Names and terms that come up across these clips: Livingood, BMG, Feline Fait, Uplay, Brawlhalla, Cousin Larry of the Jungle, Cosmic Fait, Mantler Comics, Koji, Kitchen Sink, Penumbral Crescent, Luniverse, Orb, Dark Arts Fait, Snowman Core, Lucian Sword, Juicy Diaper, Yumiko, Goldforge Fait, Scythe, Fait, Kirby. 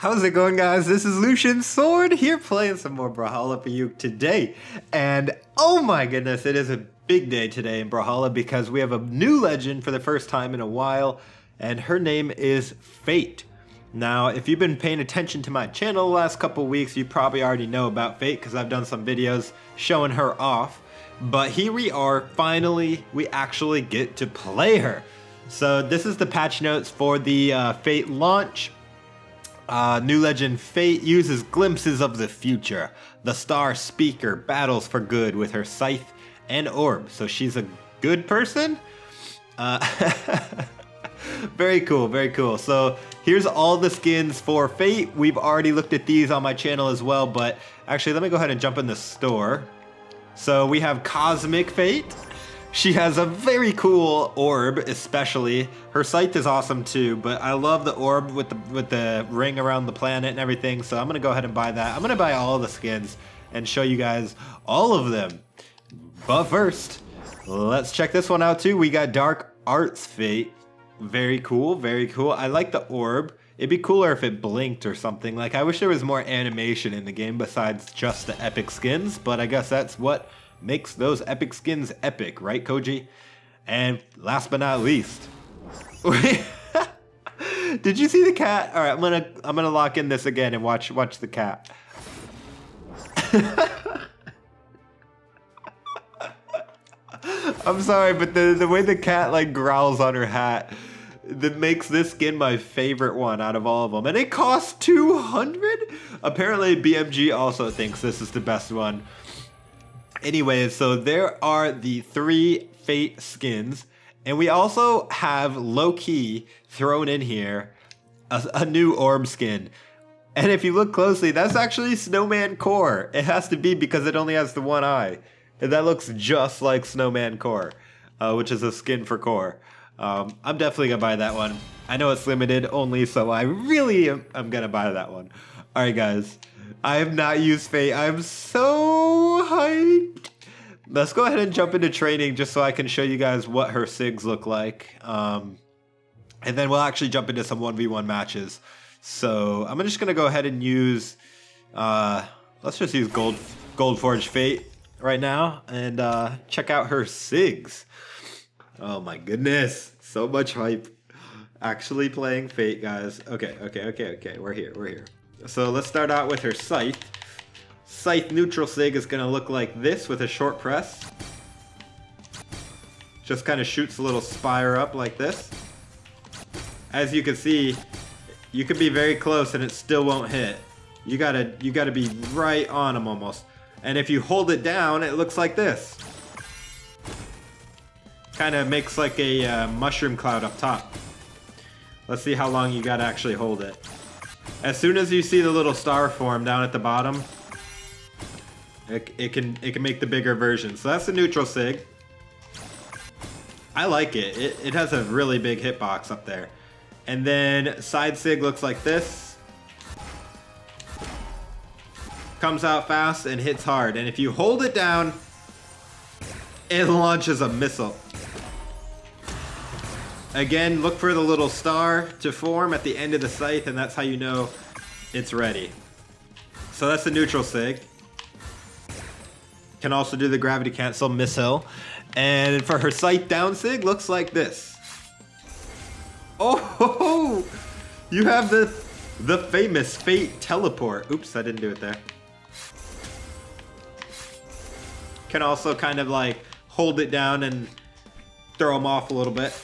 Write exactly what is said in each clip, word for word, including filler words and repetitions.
How's it going, guys? This is Lucian Sword here playing some more Brawlhalla for you today. And oh my goodness, it is a big day today in Brawlhalla because we have a new legend for the first time in a while, and her name is Fait. Now, if you've been paying attention to my channel the last couple weeks, you probably already know about Fait because I've done some videos showing her off. But here we are, finally, we actually get to play her. So this is the patch notes for the uh, Fait launch. Uh, new legend Fait uses glimpses of the future. The star speaker battles for good with her scythe and orb. So she's a good person? Uh, very cool, very cool. So here's all the skins for Fait. We've already looked at these on my channel as well, but actually let me go ahead and jump in the store. So we have Cosmic Fait. She has a very cool orb, especially. Her scythe is awesome too, but I love the orb with the with the ring around the planet and everything, so I'm gonna go ahead and buy that. I'm gonna buy all the skins and show you guys all of them. But first, let's check this one out too. We got Dark Arts Fait. Very cool, very cool. I like the orb. It'd be cooler if it blinked or something. Like, I wish there was more animation in the game besides just the epic skins, but I guess that's what makes those epic skins epic, right, Koji? And last but not least, did you see the cat? All right, I'm gonna I'm gonna lock in this again and watch watch the cat. I'm sorry, but the the way the cat like growls on her hat, that makes this skin my favorite one out of all of them, and it costs two hundred. Apparently, B M G also thinks this is the best one. Anyways, so there are the three Fait skins, and we also have low-key thrown in here a, a new orb skin. And if you look closely, that's actually Snowman Core. It has to be because it only has the one eye. And that looks just like Snowman Core, uh, which is a skin for Core. Um, I'm definitely going to buy that one. I know it's limited only, so I really am, am going to buy that one. All right, guys. I have not used Fait. I'm so hyped. Let's go ahead and jump into training just so I can show you guys what her S I Gs look like. Um, and then we'll actually jump into some one v one matches. So I'm just going to go ahead and use, uh, let's just use Gold, Goldforge Fait right now and uh, check out her S I Gs. Oh my goodness. So much hype. Actually playing Fait, guys. Okay, okay, okay, okay. We're here, we're here. So let's start out with her scythe. Scythe neutral S I G is going to look like this with a short press. Just kind of shoots a little spire up like this. As you can see, you could be very close and it still won't hit. You gotta, you gotta be right on them almost. And if you hold it down, it looks like this. Kind of makes like a uh, mushroom cloud up top. Let's see how long you gotta actually hold it. As soon as you see the little star form down at the bottom, it, it can it can make the bigger version. So that's the neutral S I G. I like it. It, it has a really big hitbox up there. And then side S I G looks like this. Comes out fast and hits hard. And if you hold it down, it launches a missile. Again, look for the little star to form at the end of the scythe, and that's how you know it's ready. So that's the neutral S I G. Can also do the gravity cancel missile. And for her scythe down S I G, looks like this. Oh, ho, ho. You have the, the famous Fait teleport. Oops, I didn't do it there. Can also kind of like hold it down and throw them off a little bit.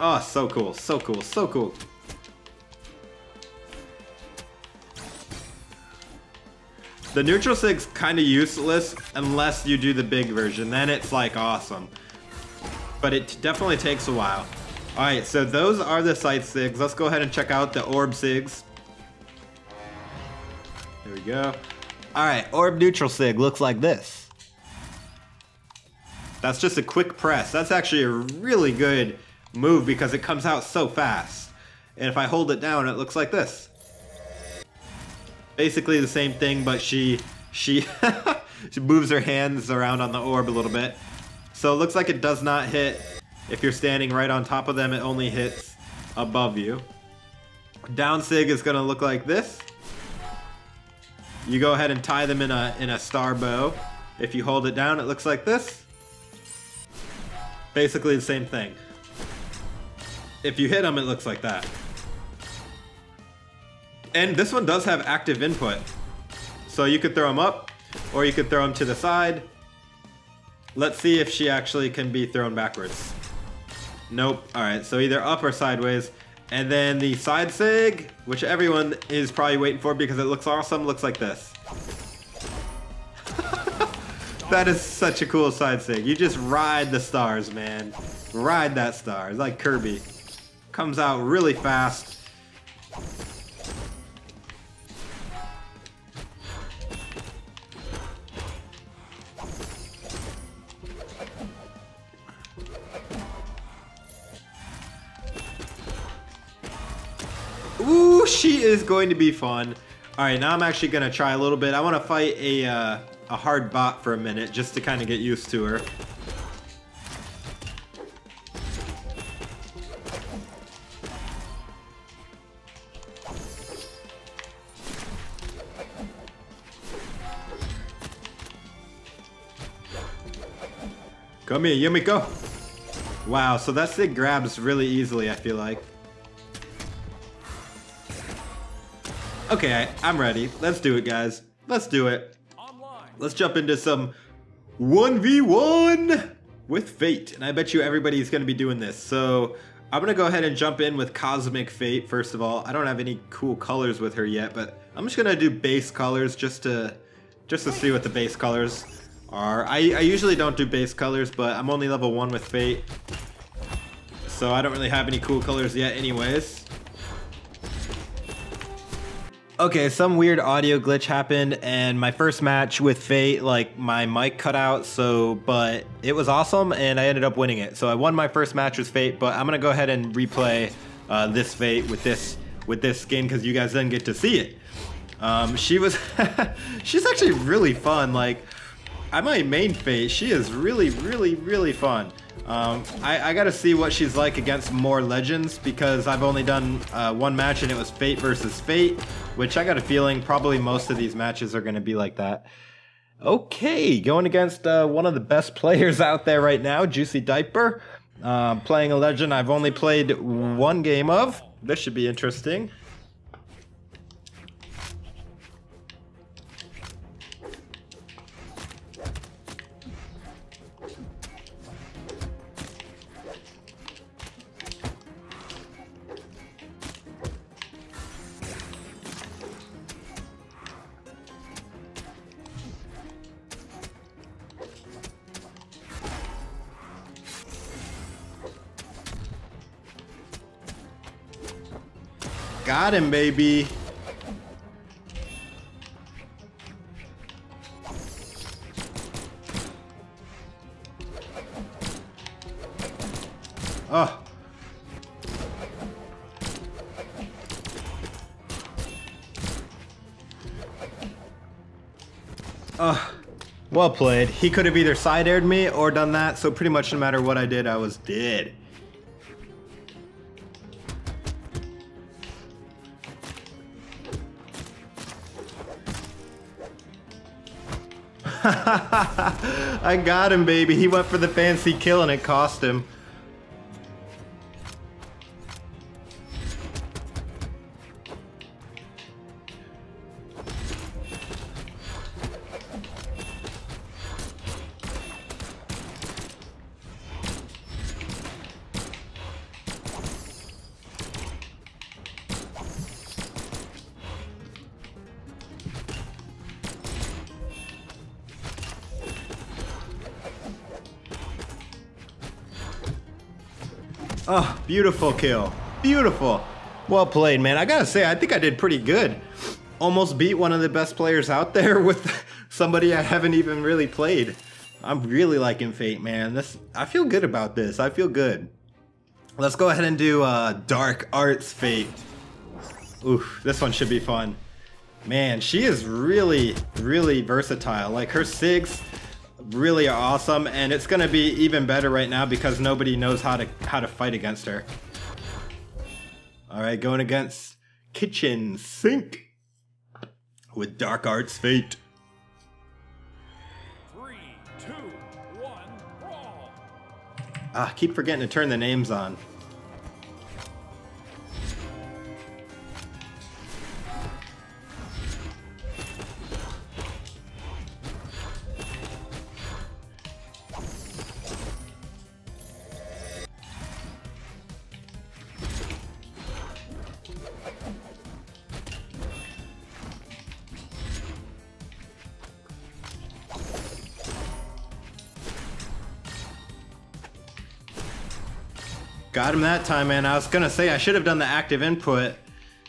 Oh, so cool, so cool, so cool. The neutral S I G's kind of useless unless you do the big version. Then it's like awesome. But it definitely takes a while. All right, so those are the scythe S I Gs. Let's go ahead and check out the orb S I Gs. There we go. All right, orb neutral S I G looks like this. That's just a quick press. That's actually a really good move because it comes out so fast, and if I hold it down it looks like this. Basically the same thing, but she she she moves her hands around on the orb a little bit, so it looks like it does not hit if you're standing right on top of them. It only hits above you. down sig is gonna look like this. You go ahead and tie them in a in a star bow. If you hold it down, it looks like this. Basically the same thing. If you hit them, it looks like that. And this one does have active input. So you could throw them up, or you could throw them to the side. Let's see if she actually can be thrown backwards. Nope. All right, so either up or sideways. And then the side sig, which everyone is probably waiting for because it looks awesome, looks like this. That is such a cool side sig. You just ride the stars, man. Ride that star. It's like Kirby. Comes out really fast. Ooh, she is going to be fun. All right, now I'm actually gonna try a little bit. I want to fight a uh, a hard bot for a minute just to kind of get used to her. Come here, Yumiko. Wow, so that sig grabs really easily, I feel like. Okay, I'm ready. Let's do it, guys. Let's do it. Let's jump into some one v one with Fait. And I bet you everybody's going to be doing this. So I'm going to go ahead and jump in with Cosmic Fait, first of all. I don't have any cool colors with her yet, but I'm just going to do base colors just to just to see what the base colors are. I, I usually don't do base colors, but I'm only level one with Fait. So I don't really have any cool colors yet anyways. Okay, some weird audio glitch happened, and my first match with Fait, like, my mic cut out, so, but it was awesome, and I ended up winning it. So I won my first match with Fait, but I'm gonna go ahead and replay uh, this Fait with this with this skin, because you guys didn't get to see it. Um, she was, she's actually really fun, like, I might main Fait, she is really, really, really fun. Um, I, I gotta see what she's like against more legends, because I've only done uh, one match and it was Fait versus Fait, which I got a feeling probably most of these matches are gonna be like that. Okay, going against uh, one of the best players out there right now, Juicy Diaper, uh, playing a legend I've only played one game of. This should be interesting. Got him, baby. Oh. Oh. Well played. He could have either side-aired me or done that, so pretty much no matter what I did, I was dead. I got him, baby. He went for the fancy kill and it cost him. Oh, beautiful kill. Beautiful. Well played, man. I gotta say, I think I did pretty good. Almost beat one of the best players out there with somebody I haven't even really played. I'm really liking Fait, man. This, I feel good about this. I feel good. Let's go ahead and do uh, Dark Arts Fait. Oof, this one should be fun. Man, she is really, really versatile. Like, her sigs really are awesome, and it's gonna be even better right now because nobody knows how to how to fight against her. All right, going against Kitchen Sink with Dark Arts Fait. Three, two, one, brawl. Ah, keep forgetting to turn the names on. Got him that time, man. I was gonna say I should have done the active input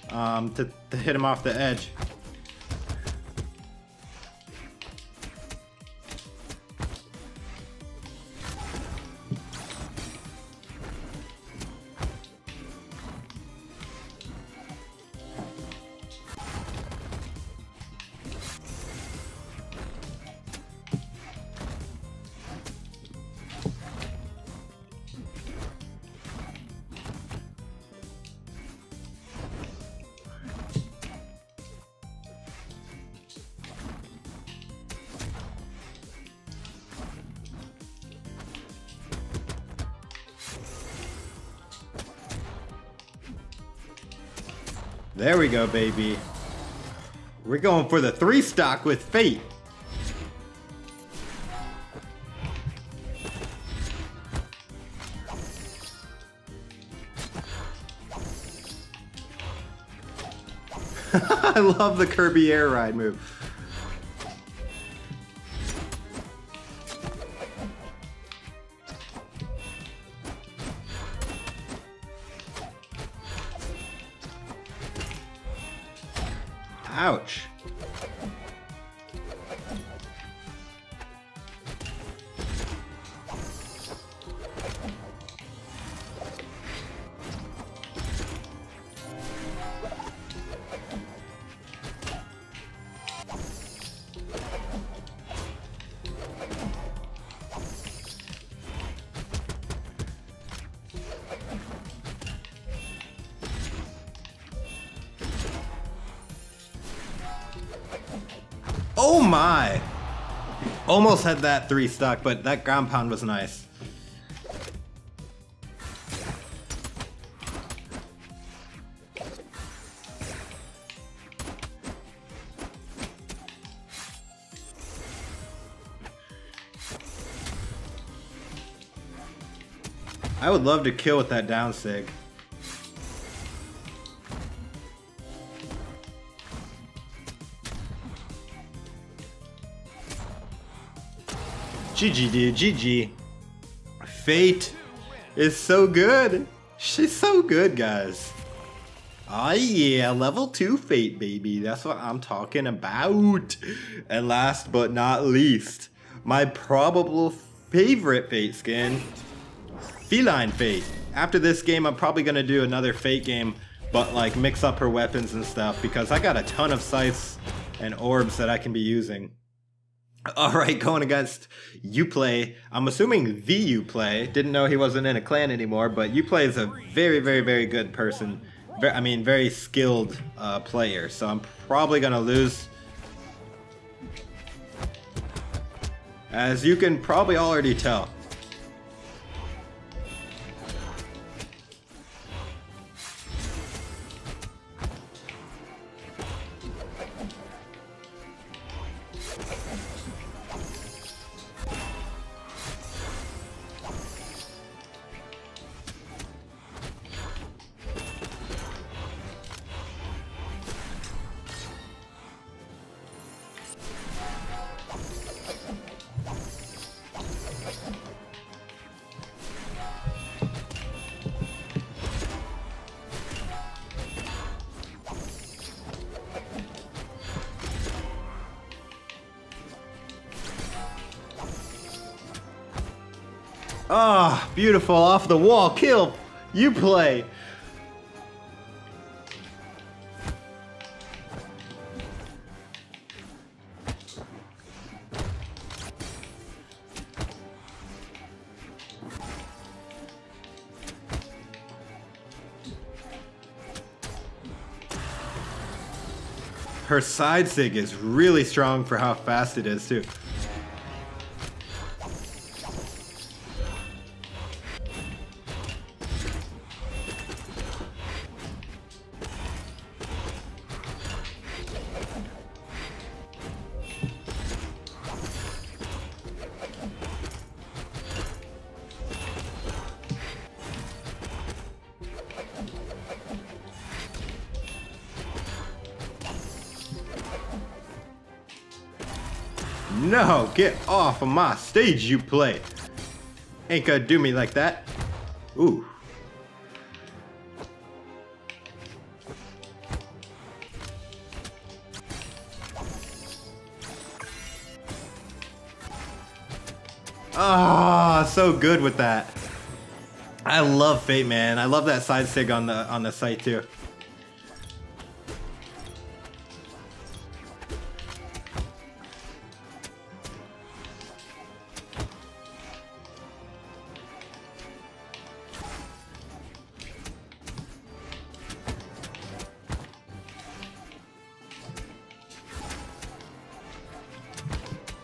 um, to, to hit him off the edge. There we go, baby. We're going for the three stock with Fait. I love the Kirby air ride move. Ouch. Oh my! Almost had that three stock, but that ground pound was nice. I would love to kill with that down sig. G G, dude, G G. Fait is so good. She's so good, guys. Oh yeah, level two Fait, baby. That's what I'm talking about. And last but not least, my probable favorite Fait skin, Feline Fait. After this game, I'm probably gonna do another Fait game, but like mix up her weapons and stuff because I got a ton of scythes and orbs that I can be using. Alright, going against Uplay. I'm assuming the Uplay. Didn't know he wasn't in a clan anymore, but Uplay is a very, very, very good person. Very, I mean, very skilled uh, player, so I'm probably going to lose. As you can probably already tell. Ah, oh, beautiful, off the wall, kill, Uplay. Her side sig is really strong for how fast it is too. No, get off of my stage, you play. Ain't gonna do me like that. Ooh. Ah, oh, so good with that. I love Fait, man. I love that side sig on the on the site too.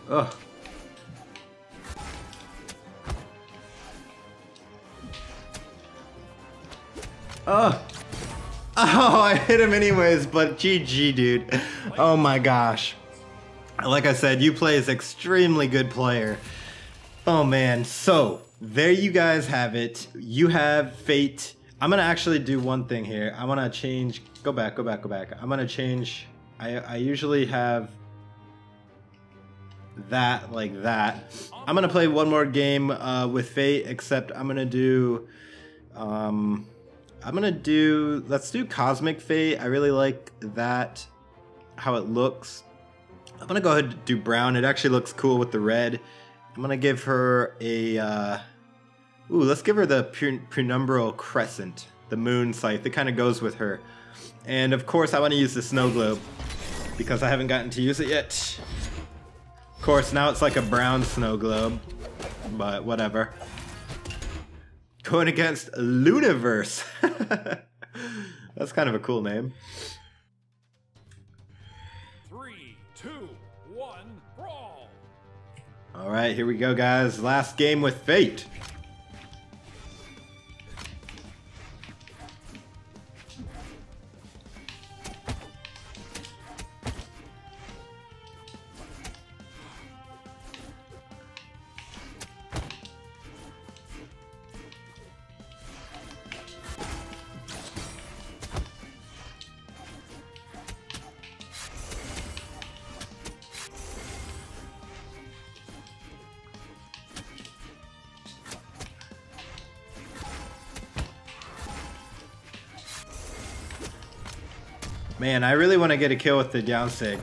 Ugh. Oh. Oh, I hit him anyways, but G G, dude. Oh my gosh. Like I said, Uplay is extremely good player. Oh man, so there you guys have it. You have Fait. I'm gonna actually do one thing here. I'm gonna change, go back, go back, go back. I'm gonna change, I, I usually have that like that. I'm gonna play one more game uh, with Fait, except I'm gonna do um, I'm gonna do let's do Cosmic Fait. I really like that, how it looks. I'm gonna go ahead and do brown. It actually looks cool with the red. I'm gonna give her a uh, ooh, let's give her the Penumbral Crescent, the moon scythe that kind of goes with her. And of course I want to use the snow globe because I haven't gotten to use it yet. Of course, now it's like a brown snow globe, but whatever. Going against Luniverse. That's kind of a cool name. Three, two, one, brawl. All right, here we go, guys. Last game with Fait. Man, I really want to get a kill with the down sig.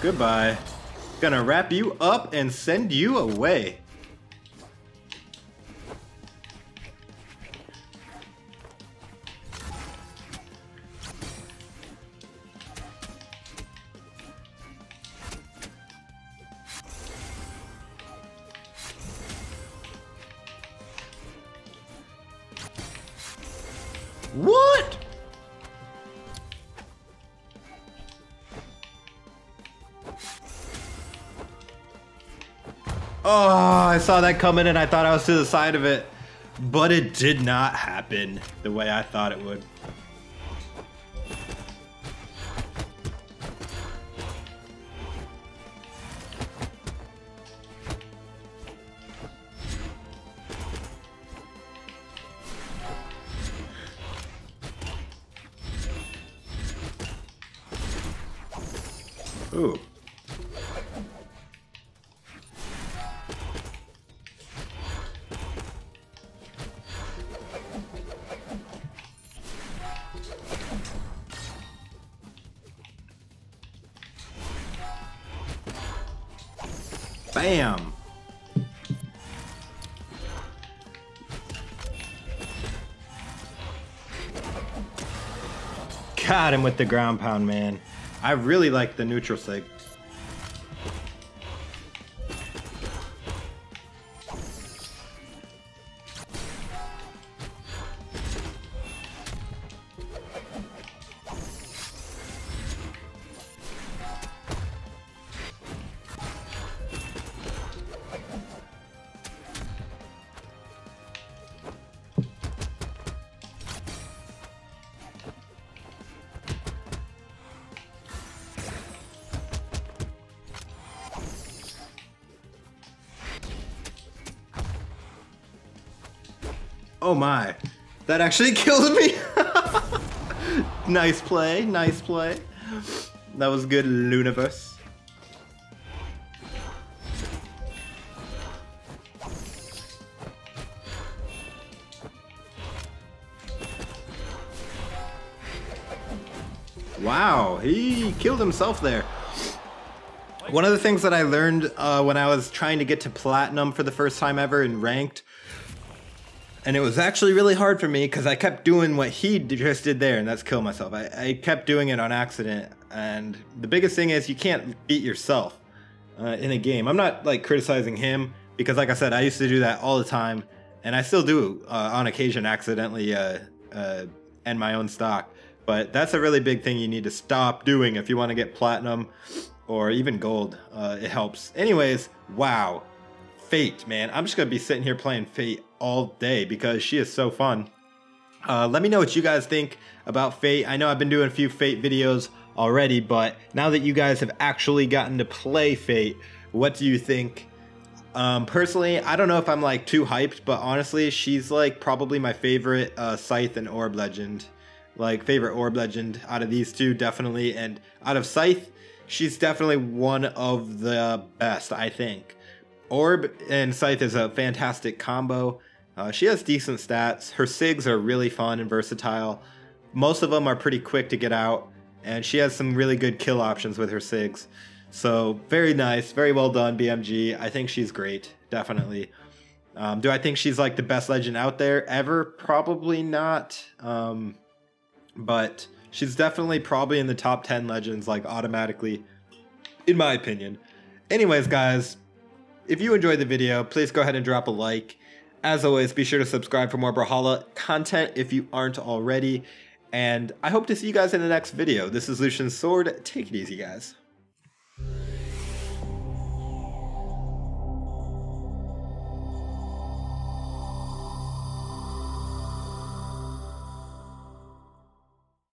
Goodbye. Gonna wrap you up and send you away. What? Oh, I saw that coming and I thought I was to the side of it, but it did not happen the way I thought it would. Ooh. Bam. Got him with the ground pound, man. I really like the neutral sig. Oh my, that actually killed me. Nice play, nice play. That was good, Luniverse. Wow, he killed himself there. One of the things that I learned uh, when I was trying to get to platinum for the first time ever in ranked, and it was actually really hard for me because I kept doing what he just did there, and that's kill myself. I, I kept doing it on accident, and the biggest thing is you can't beat yourself uh, in a game. I'm not like criticizing him because, like I said, I used to do that all the time, and I still do uh, on occasion accidentally uh, uh, end my own stock. But that's a really big thing you need to stop doing if you want to get platinum or even gold. Uh, it helps. Anyways, wow. Fait, man. I'm just going to be sitting here playing Fait all day because she is so fun. Uh, let me know what you guys think about Fait. I know I've been doing a few Fait videos already, but now that you guys have actually gotten to play Fait, what do you think? Um, personally, I don't know if I'm like too hyped, but honestly, she's like probably my favorite uh, Scythe and Orb Legend. Like, favorite Orb Legend out of these two, definitely. And out of Scythe, she's definitely one of the best, I think. Orb and Scythe is a fantastic combo. Uh, she has decent stats. Her S I Gs are really fun and versatile. Most of them are pretty quick to get out. And she has some really good kill options with her S I Gs. So, very nice. Very well done, B M G. I think she's great, definitely. Um, do I think she's, like, the best legend out there ever? Probably not. Um... But she's definitely probably in the top ten legends, like automatically, in my opinion. Anyways, guys, if you enjoyed the video, please go ahead and drop a like. As always, be sure to subscribe for more Brawlhalla content if you aren't already. And I hope to see you guys in the next video. This is Lucian Sword. Take it easy, guys.